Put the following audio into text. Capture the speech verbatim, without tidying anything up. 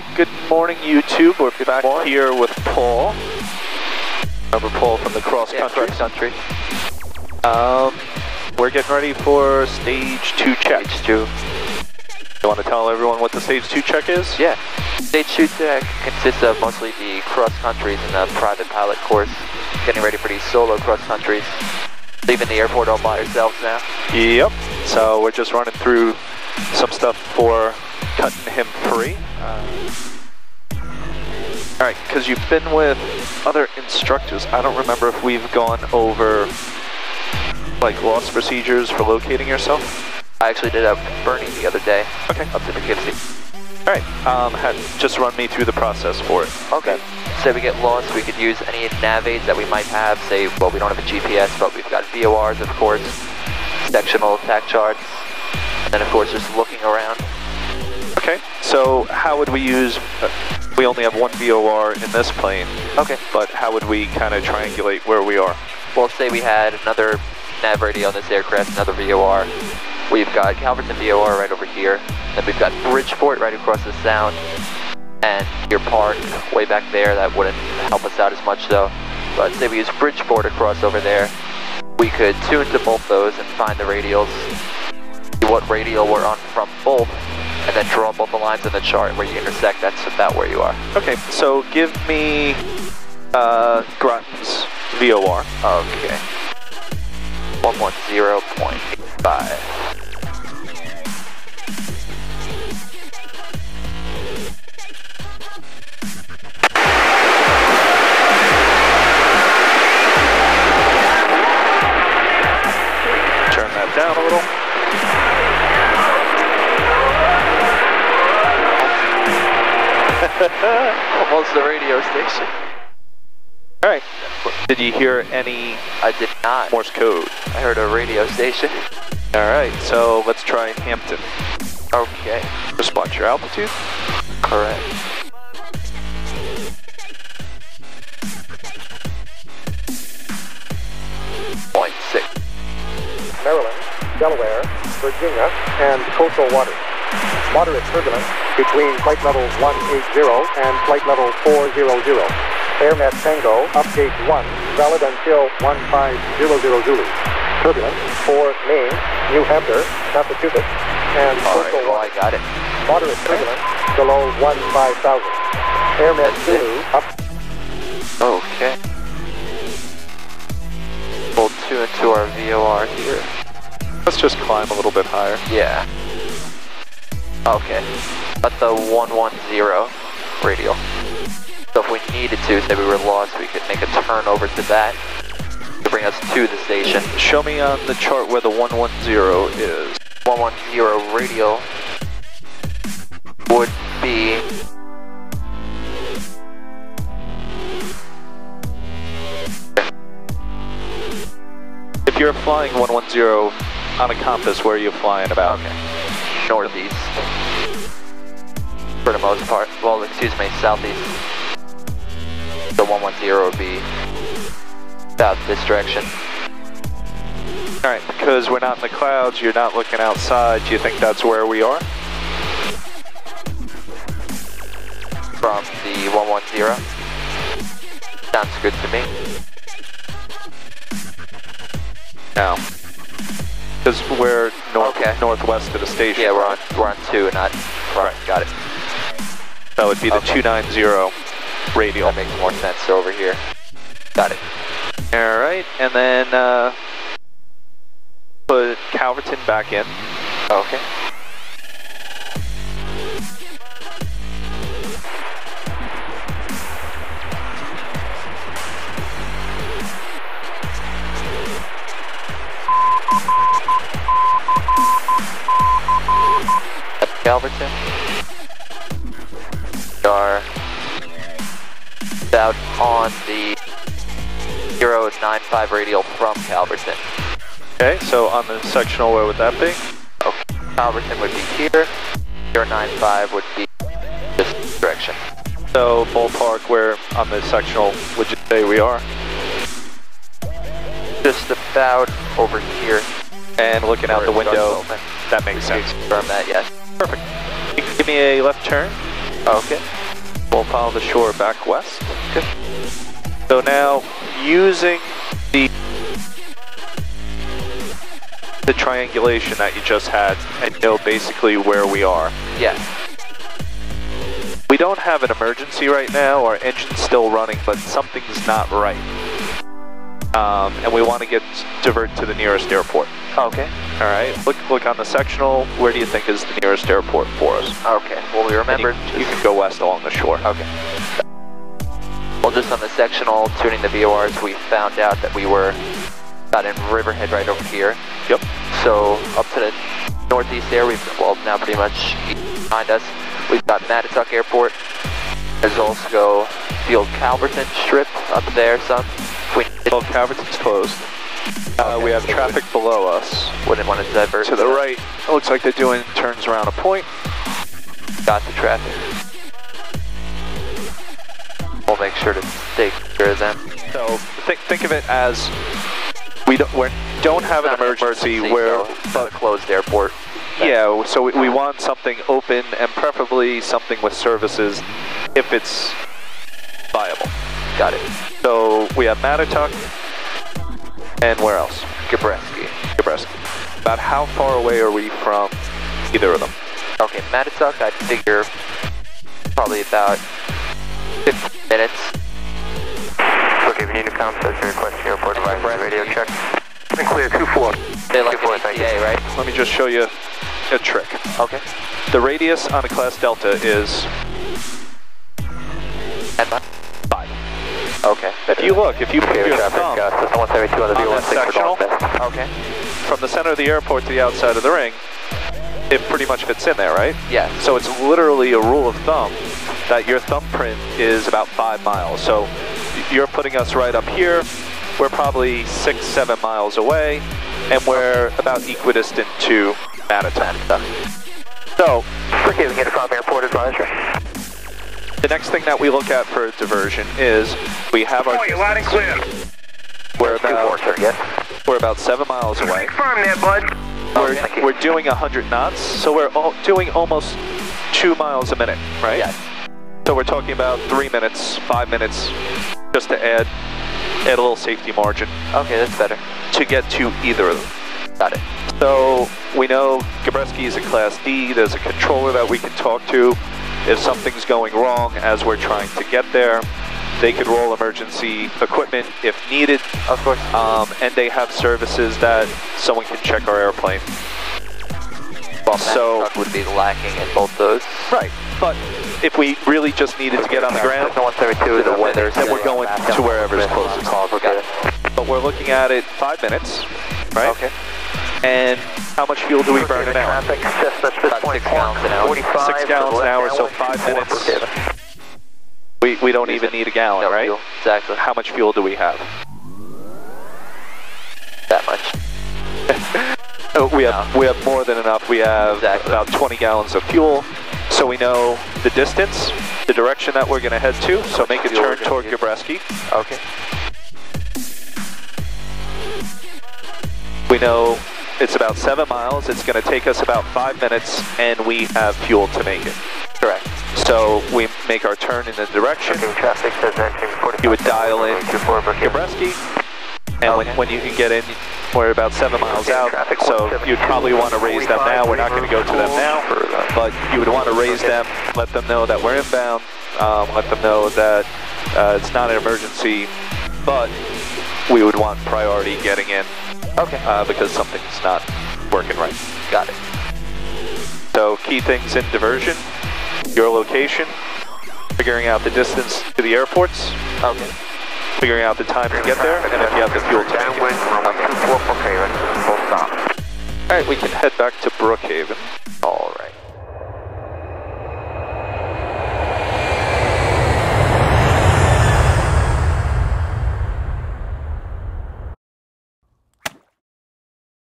say good morning YouTube, or if you're back morning. Here with Paul. Remember Paul from the cross yeah, country. country. Um, we're getting ready for stage two check. Stage two. You want to tell everyone what the stage two check is? Yeah. Stage two check consists of mostly the cross countries and the private pilot course. Getting ready for these solo cross countries. Leaving the airport all by ourselves now. Yep. So we're just running through some stuff for cutting him free. Uh, all right, because you've been with other instructors. I don't remember if we've gone over like loss procedures for locating yourself. I actually did a Bernie the other day. Okay. Up to Poughkeepsie. All right. Um, had, just run me through the process for it. Okay. Say we get lost, we could use any nav aids that we might have. Say, well, we don't have a G P S, but we've got V O Rs, of course, sectional attack charts, and then, of course, just looking around. Okay, so how would we use, uh, we only have one V O R in this plane, okay, but how would we kind of triangulate where we are? Well, say we had another nav radio on this aircraft, another V O R. We've got Calverton V O R right over here, then we've got Bridgeport right across the sound, and Deer Park way back there. That wouldn't help us out as much though. But say we use Bridgeport across over there, we could tune to both those and find the radials, see what radial we're on from both, and then draw both the lines on the chart where you intersect. That's about where you are. Okay, so give me uh, Grotten's V O R. Okay. one ten point eight five. Down a little. Almost the radio station. All right. Did you hear any? I did not. Morse code. I heard a radio station. All right. So let's try Hampton. Okay. Respond your altitude. Correct. Delaware, Virginia, and coastal waters. Moderate turbulence between flight level one eighty and flight level four hundred. Airmet Tango, update one, valid until one five zero zero Zulu. Turbulence for Maine, New Hampshire, Massachusetts, and all coastal right, well, waters. I got it. Moderate turbulence below one five thousand. Airmet Zulu, up. Okay. Pull two into our V O R here. Let's just climb a little bit higher. Yeah. Okay. At the one ten radial. So if we needed to, say we were lost, we could make a turn over to that to bring us to the station. Show me on the chart where the one ten is. one ten radial would be if you're flying one ten on a compass, where are you flying about? Okay. Northeast. For the most part. Well, excuse me, southeast. The one ten would be about this direction. Alright, because we're not in the clouds, you're not looking outside, do you think that's where we are? From the one ten? Sounds good to me. Now. Because we're north, okay. northwest of the station. Yeah, we're on, we're on two, not right. Got it. That would be the okay. two ninety radial. That makes more sense over here. Got it. All right, and then uh, put Calverton back in. Okay. Calverton. We are about on the zero nine five radial from Calverton. Okay, so on the sectional, where would that be? Okay, Calverton would be here. zero nine five would be this direction. So ballpark, where on the sectional would you say we are? Just about over here. And looking out the window, that makes sense. Confirm that, yes. Perfect. Give me a left turn. Okay. We'll follow the shore back west. Okay. So now, using the the triangulation that you just had, and know basically where we are. Yeah. We don't have an emergency right now. Our engine's still running, but something's not right. Um, and we want to get diverted to the nearest airport. Okay. All right. Look, look on the sectional. Where do you think is the nearest airport for us? Okay. Well, we remembered. You, you can go west along the shore. Okay. Well, just on the sectional, tuning the V O Rs, we found out that we were about in Riverhead right over here. Yep. So up to the northeast there, we've, well, now pretty much behind us, we've got Mattituck Airport. There's also the old Calverton strip up there, some. Well, Calverton's closed. Uh, okay, we have so traffic we below us. Wouldn't want to divert. To the that. right, it looks like they're doing turns around a point. Got the traffic. We'll make sure to stay clear of them. So think think of it as we don't we don't have an emergency, an emergency where but a closed airport. Yeah, so we, we want something open and preferably something with services if it's viable. Got it. So we have Mattituck and where else? Gabreski. Gabreski. About how far away are we from either of them? Okay, Mattituck, I figure probably about fifteen minutes. Okay, we need to come to request airport device radio check. And clear two four. They like two four, thank you. Right? Let me just show you a trick. Okay. The radius on a class delta is five. Okay. If you look, if you put your thumb on sectional, okay, from the center of the airport to the outside of the ring, it pretty much fits in there, right? Yeah. So it's literally a rule of thumb that your thumbprint is about five miles. So you're putting us right up here. We're probably six, seven miles away, and we're about equidistant to Mattituck. So, okay, we get a from airport advisory. The next thing that we look at for diversion is we have our. Oh, you're loud and clear. We're about, four, yes. we're about seven miles away. Confirm that, bud. We're, oh, we're doing one hundred knots, so we're all doing almost two miles a minute, right? Yes. So we're talking about three minutes, five minutes, just to add, add a little safety margin. Okay, that's better. To get to either of them. Got it. So we know Gabreski is a Class D. There's a controller that we can talk to. If something's going wrong as we're trying to get there, they could roll emergency equipment if needed. Of course. Um, and they have services that someone can check our airplane. Well, so truck would be lacking in both those. Right. But if we really just needed okay, to get on the ground, one seventy-two to the weather, then we're going to wherever is closest. But we're looking at it five minutes, right? Okay. And how much fuel do we burn an hour? Traffic assessment at this point, forty-five. Six gallons an hour, so five minutes. We, we don't even need a gallon, no, right? Fuel. Exactly. How much fuel do we have? That much. oh, we, no. have, we have more than enough. We have exactly. about twenty gallons of fuel. So we know the distance, the direction that we're going to head to. So make a turn toward Gabreski. Okay. We know it's about seven miles. It's going to take us about five minutes, and we have fuel to make it. Correct. So we make our turn in the direction. Traffic says you would dial in Gabreski, and okay. when, when you can get in, we're about seven miles out. Traffic, so you'd probably want to raise them now. We're not going to go to them now, but you would want to raise them, let them know that we're inbound, um, let them know that uh, it's not an emergency, but we would want priority getting in. Okay. Uh, because something's not working right. Got it. So key things in diversion. Your location, figuring out the distance to the airports, okay. figuring out the time to get there, and if you have the fuel to make it. All right, we can head back to Brookhaven.